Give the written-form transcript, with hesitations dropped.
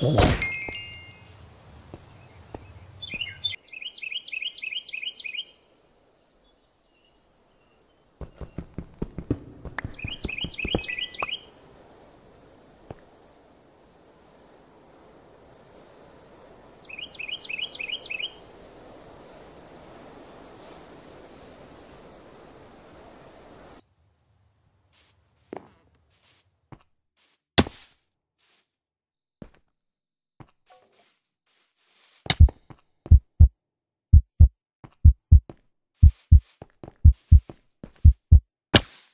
Yeah.